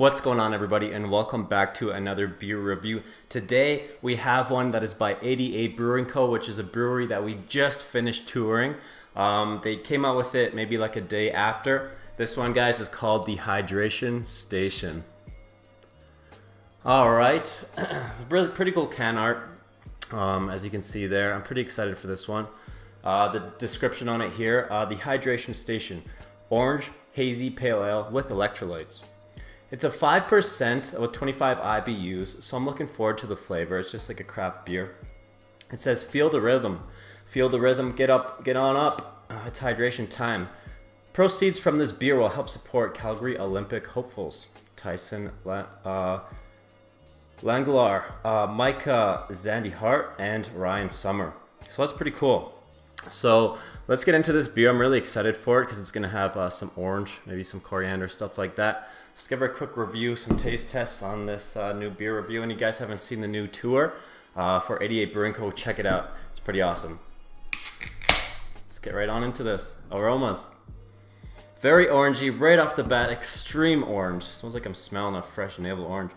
What's going on, everybody, and welcome back to another beer review. Today we have one that is by 88 Brewing Co., which is a brewery that we just finished touring. They came out with it maybe like a day after. This one, guys, is called The Hydration Station. All right, really pretty cool can art, as you can see there. I'm pretty excited for this one. The description on it here, The Hydration Station, Orange Hazy Pale Ale with electrolytes. It's a 5% with 25 IBUs, so I'm looking forward to the flavor. It's just like a craft beer. It says, feel the rhythm. Feel the rhythm, get up, get on up. It's hydration time. Proceeds from this beer will help support Calgary Olympic hopefuls. Tyson Langelar, Micah Zandi Hart, and Ryan Summer. So that's pretty cool. So let's get into this beer. I'm really excited for it because it's going to have some orange, maybe some coriander, stuff like that. Let's give her a quick review, some taste tests on this new beer review. And you guys haven't seen the new tour for 88 Brewing Co., check it out. It's pretty awesome. Let's get right on into this. Aromas. Very orangey right off the bat, extreme orange. Smells like I'm smelling a fresh navel orange.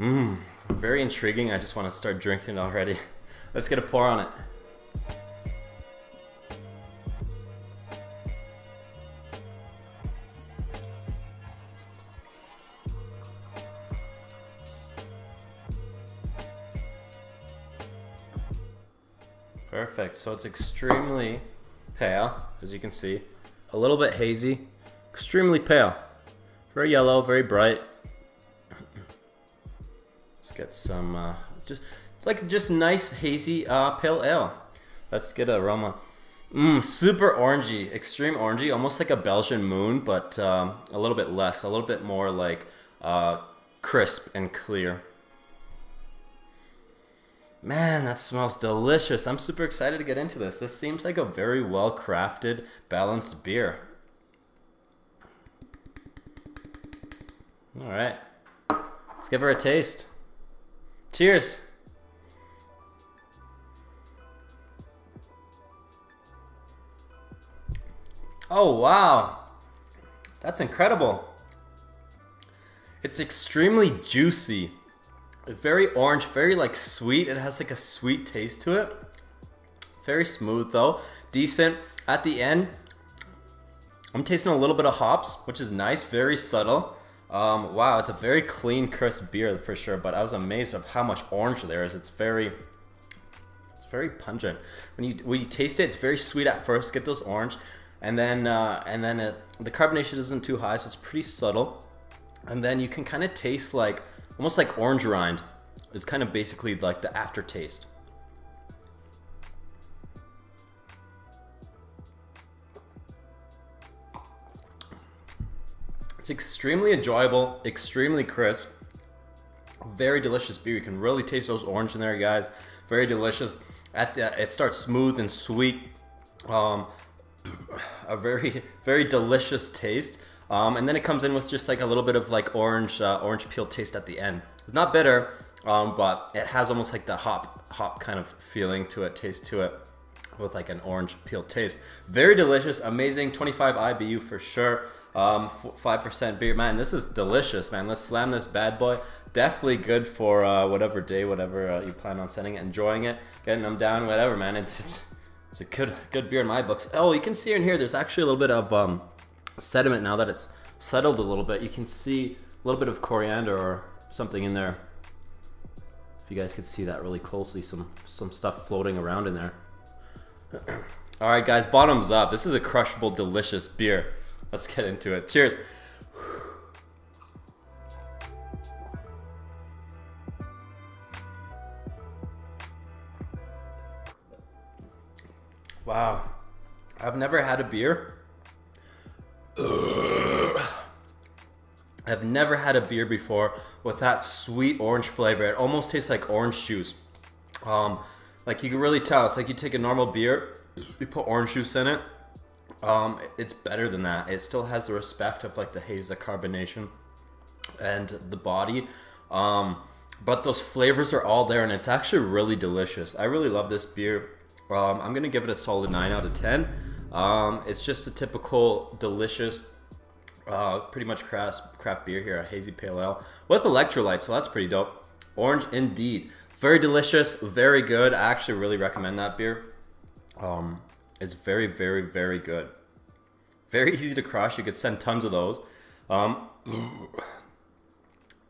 Mmm, very intriguing. I just want to start drinking already. Let's get a pour on it. Perfect. So it's extremely pale, as you can see, a little bit hazy, extremely pale, very yellow, very bright. Let's get some just nice hazy pale ale. Let's get an aroma. Super orangey, extreme orangey, almost like a Belgian moon, but a little bit less, a little bit more like crisp and clear. Man, that smells delicious. I'm super excited to get into this. This seems like a very well-crafted, balanced beer. All right, let's give her a taste. Cheers. Oh, wow. That's incredible. It's extremely juicy. Very orange, very like sweet. It has like a sweet taste to it. Very smooth though, decent. At the end, I'm tasting a little bit of hops, which is nice, very subtle. Wow, it's a very clean, crisp beer for sure, but I was amazed of how much orange there is. It's very pungent. When you taste it, it's very sweet at first, get those orange, and then the carbonation isn't too high, so it's pretty subtle. And then you can kind of taste like, almost like orange rind. It's kind of basically like the aftertaste. It's extremely enjoyable, extremely crisp, very delicious beer. You can really taste those orange in there, guys. Very delicious. It starts smooth and sweet. A very, very delicious taste. And then it comes in with just like a little bit of like orange peel taste at the end. It's not bitter, but it has almost like the hop kind of feeling to it, taste to it, with like an orange peel taste. Very delicious, amazing, 25 IBU for sure, 5% beer. Man, this is delicious, man. Let's slam this bad boy. Definitely good for whatever day, whatever you plan on sending it, enjoying it, getting them down, whatever, man. It's a good beer in my books. Oh, you can see in here, there's actually a little bit of sediment. Now that it's settled a little bit, you can see a little bit of coriander or something in there. If you guys could see that really closely, some stuff floating around in there. All right, guys, bottoms up. This is a crushable, delicious beer. Let's get into it. Cheers. Wow, I've never had a beer. I've never had a beer before with that sweet orange flavor. It almost tastes like orange juice. Like you can really tell, it's like you take a normal beer, you put orange juice in it. It's better than that. It still has the respect of like the haze, the carbonation, and the body. But those flavors are all there, and it's actually really delicious. I really love this beer. I'm gonna give it a solid 9 out of 10. It's just a typical delicious Pretty much craft beer here, a hazy pale ale with electrolytes, so that's pretty dope. Orange indeed. Very delicious, very good. I actually really recommend that beer. It's very, very, very good. Very easy to crush. You could send tons of those.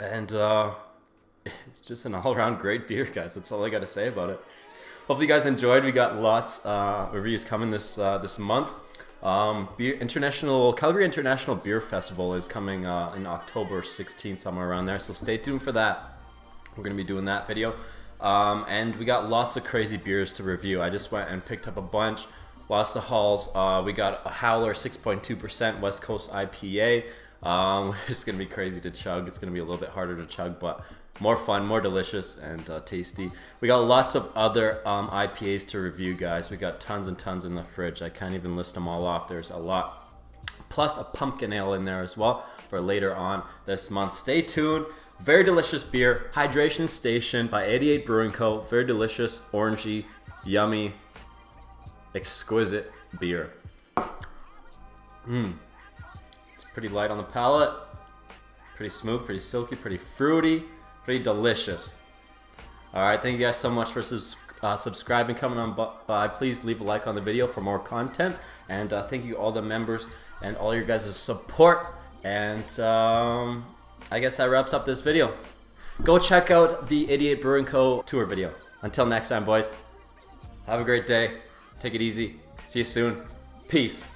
It's just an all-around great beer, guys. That's all I got to say about it. Hopefully you guys enjoyed. We got lots reviews coming this month. Calgary International Beer Festival is coming in October 16th, somewhere around there. So stay tuned for that. We're going to be doing that video. And we got lots of crazy beers to review. I just went and picked up a bunch, lots of hauls. We got a Howler 6.2% West Coast IPA. It's going to be crazy to chug. It's going to be a little bit harder to chug, but more fun, more delicious, and tasty. We got lots of other IPAs to review, guys. We got tons and tons in the fridge. I can't even list them all off. There's a lot. Plus a pumpkin ale in there as well for later on this month. Stay tuned. Very delicious beer. Hydration Station by 88 Brewing Co. Very delicious, orangey, yummy, exquisite beer. It's pretty light on the palate. Pretty smooth, pretty silky, pretty fruity, pretty delicious. All right, thank you guys so much for subscribing, coming on by. Please leave a like on the video for more content. And thank you all the members and all your guys' support. And I guess that wraps up this video. Go check out the 88 Brewing Co. tour video. Until next time, boys, have a great day. Take it easy. See you soon. Peace.